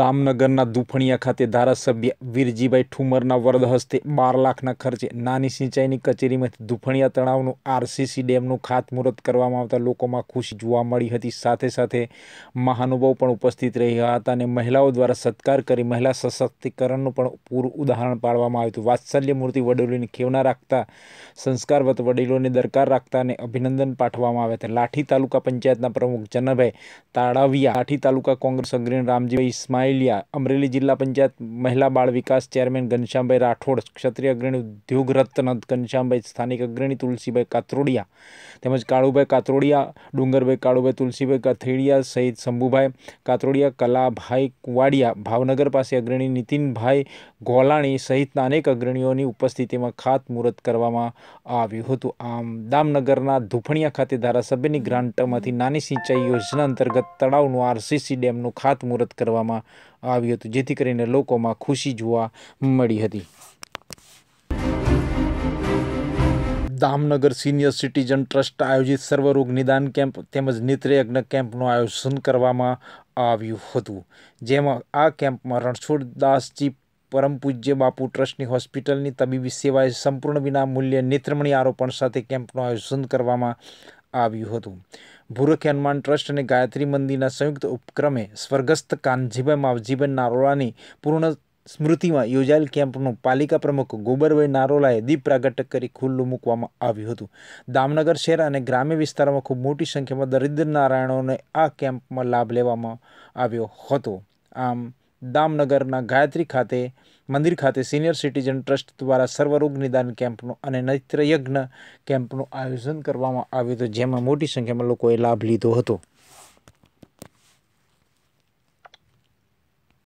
दामनगरना दुफणिया खाते धारासभ्य वीरजीभाई ठुमरना वरद हस्ते 12 लाखना खर्चे नानी सिंचाईनी कचेरीमांथी दुफणिया तणावनो आरसीसी डेमनुं खातमुहूर्त करवामां आवता लोकोमां खुशी जोवा मळी हती। साथे साथे महानुभाव पण उपस्थित રહ્યા હતા અને મહિલાઓ દ્વારા સત્કાર કરી મહિલા સશક્તિકરણનું પણ પૂરું ઉદાહરણ પાડવામાં આવ્યું હતું। વાત્સલ્ય મૂર્તિ વડીલોની ખેવના રાખતા સંસ્કારવત વડીલોને દરકાર રાખતા અને અભિનંદન પાઠવવામાં આવ્યા હતા। લાઠી તાલુકા પંચાયતના પ્રમુખ જનભાઈ તાળાવિયા, લાઠી તાલુકા કોંગ્રેસ અગ્રણી રામજીભાઈ ઇસ્માઇલિયા, અમરેલી જિલ્લા પંચાયત મહિલા બાળ વિકાસ ચેરમેન ઘનશ્યામભાઈ રાઠોડ, ક્ષત્રિય અગ્રણી ઉદ્યોગ રત્ન ઘનશ્યામભાઈ, સ્થાનિક અગ્રણી તુલસીભાઈ કાત્રોડિયા તેમજ કાળુભાઈ કાત્રોડિયા, ડુંગરભાઈ કાળુભાઈ, તુલસીભાઈ કાથેડિયા સહિત શંભુભાઈ કાત્રોડિયા, કલાભાઈ કુવાડિયા, ભાવનગર પાસે અગ્રણી નીતિનભાઈ ગોલાણી સહિતના અનેક અગ્રણીઓની ઉપસ્થિતિમાં ખાતમુહૂર્ત કરવામાં આવ્યું હતું। આમ દામનગરના ધુફણિયા ખાતે ધારાસભ્યની ગ્રાન્ટમાંથી નાની સિંચાઈ યોજના અંતર્ગત તળાવનું આરસીસી ડેમનું ખાતમુહૂર્ત કરવામાં આવ્યું હતું, જેથી કરીને લોકોમાં ખુશી જોવા મળી હતી। दामनगर सीनियर सिटीजन ट्रस्ट आयोजित सर्वरोग निदान कैम्प तेमज नेत्रयज्ञ कैम्पनु आयोजन करवामां આવ્યું હતું, જેમાં આ કેમ્પમાં રણછોડદાસજી परम पूज्य बापू ट्रस्टनी હોસ્પિટલની તબીબી સેવાએ સંપૂર્ણ વિનામૂલ્યે નેત્રમણી આરોપણ સાથે કેમ્પનું આયોજન કરવામાં આવ્યું હતું। ભૂરખે હનુમાન ટ્રસ્ટ અને ગાયત્રી મંદિરના સંયુક્ત ઉપક્રમે સ્વર્ગસ્થ કાનજીભાઈ માવજીભાઈ નારોલાની પૂર્ણ સ્મૃતિમાં યોજાયેલ કેમ્પનું પાલિકા પ્રમુખ ગોબરભાઈ નારોલાએ દીપ પ્રાગટ્ય કરી ખુલ્લું મૂકવામાં આવ્યું હતું। દામનગર શહેર અને ગ્રામ્ય વિસ્તારમાં ખૂબ મોટી સંખ્યામાં દરિદ્ર નારાયણોને આ કેમ્પમાં લાભ લેવામાં આવ્યો હતો। આમ દામનગરના ગાયત્રી ખાતે મંદિર ખાતે સિનિયર સિટીઝન ટ્રસ્ટ દ્વારા સર્વરોગ નિદાન કેમ્પનું અને નેત્રયજ્ઞ કેમ્પનું આયોજન કરવામાં આવ્યું હતું, જેમાં મોટી સંખ્યામાં લોકોએ લાભ લીધો હતો।